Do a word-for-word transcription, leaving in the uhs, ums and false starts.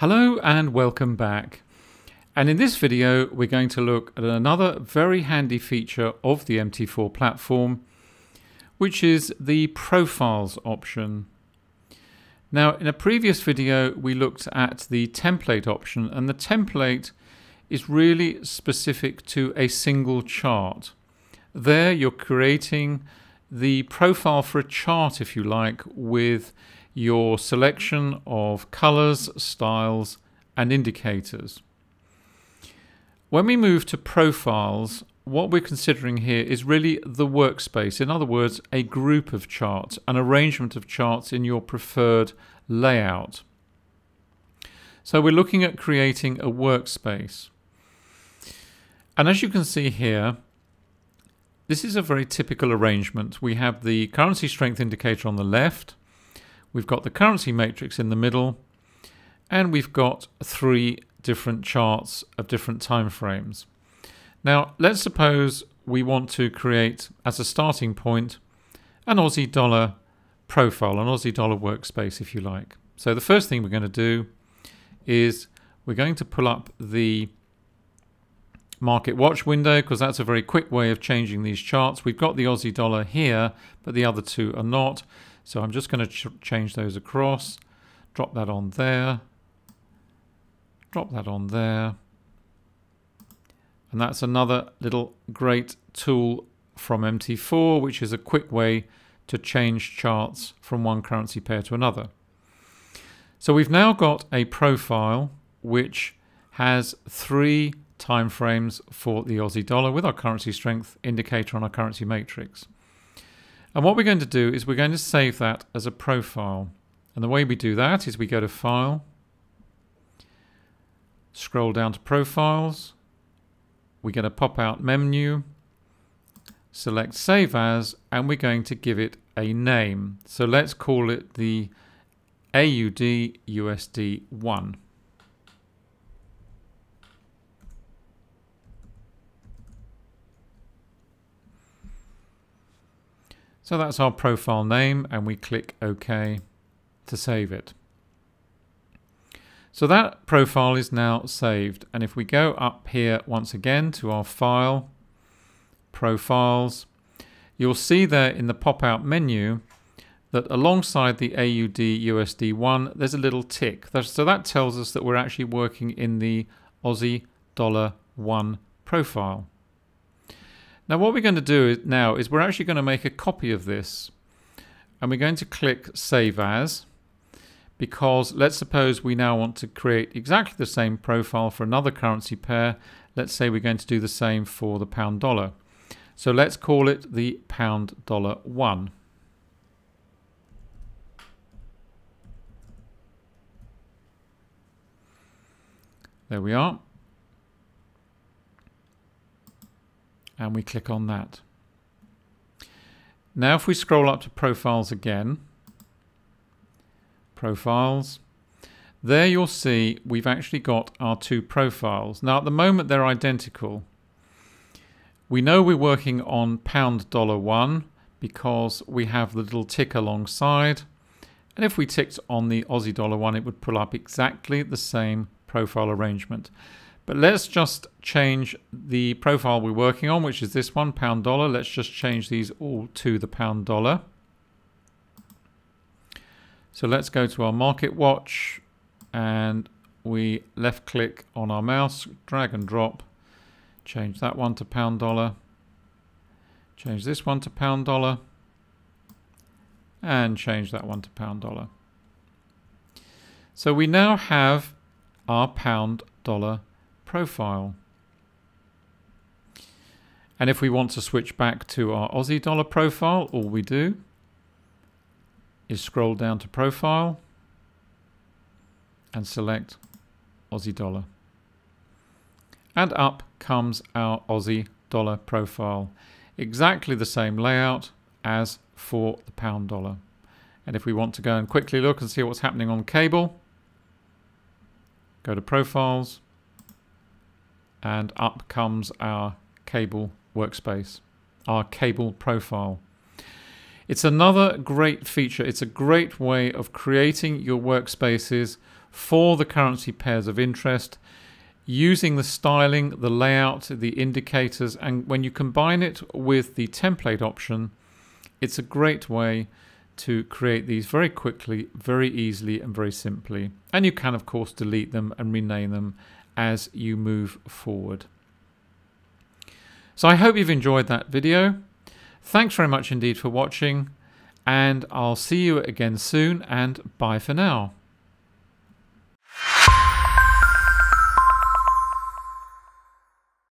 Hello and welcome back. And in this video, we're going to look at another very handy feature of the M T four platform, which is the profiles option. Now, in a previous video, we looked at the template option, and the template is really specific to a single chart. There, you're creating the profile for a chart, if you like, with your selection of colors, styles, and indicators. When we move to profiles, what we're considering here is really the workspace. In other words, a group of charts, an arrangement of charts in your preferred layout. So we're looking at creating a workspace. And as you can see here, this is a very typical arrangement. We have the currency strength indicator on the left, we've got the currency matrix in the middle, and we've got three different charts of different time frames. Now, let's suppose we want to create, as a starting point, an Aussie dollar profile, an Aussie dollar workspace, if you like. So the first thing we're going to do is we're going to pull up the Market Watch window, because that's a very quick way of changing these charts. We've got the Aussie dollar here, but the other two are not. So I'm just going to ch change those across, drop that on there, drop that on there. And that's another little great tool from M T four, which is a quick way to change charts from one currency pair to another. So we've now got a profile which has three time frames for the Aussie dollar with our currency strength indicator on our currency matrix. And what we're going to do is we're going to save that as a profile. And the way we do that is we go to File, scroll down to Profiles, we get a pop-out menu, select Save As, and we're going to give it a name. So let's call it the A U D U S D one. So that's our profile name, and we click OK to save it. So that profile is now saved, and if we go up here once again to our File, Profiles, you'll see there in the pop-out menu that alongside the A U D U S D one there's a little tick. So that tells us that we're actually working in the Aussie dollar one profile. Now what we're going to do is, now is we're actually going to make a copy of this, and we're going to click Save As, because let's suppose we now want to create exactly the same profile for another currency pair. Let's say we're going to do the same for the pound dollar. So let's call it the pound dollar one. There we are. And we click on that. Now if we scroll up to Profiles again, Profiles, there you'll see we've actually got our two profiles. Now at the moment they're identical. We know we're working on pound dollar one because we have the little tick alongside, and if we ticked on the Aussie dollar one it would pull up exactly the same profile arrangement. But let's just change the profile we're working on, which is this one, pound dollar. Let's just change these all to the pound dollar. So let's go to our Market Watch, and we left click on our mouse, drag and drop, change that one to pound dollar, change this one to pound dollar, and change that one to pound dollar. So we now have our pound dollar profile. And if we want to switch back to our Aussie dollar profile, all we do is scroll down to Profile and select Aussie dollar. And up comes our Aussie dollar profile. Exactly the same layout as for the pound dollar. And if we want to go and quickly look and see what's happening on cable, go to Profiles, and up comes our cable workspace, our cable profile. It's another great feature. It's a great way of creating your workspaces for the currency pairs of interest using the styling, the layout, the indicators, and when you combine it with the template option, it's a great way to create these very quickly, very easily, and very simply. And you can, of course, delete them and rename them as you move forward. So I hope you've enjoyed that video. Thanks very much indeed for watching, and I'll see you again soon, and bye for now.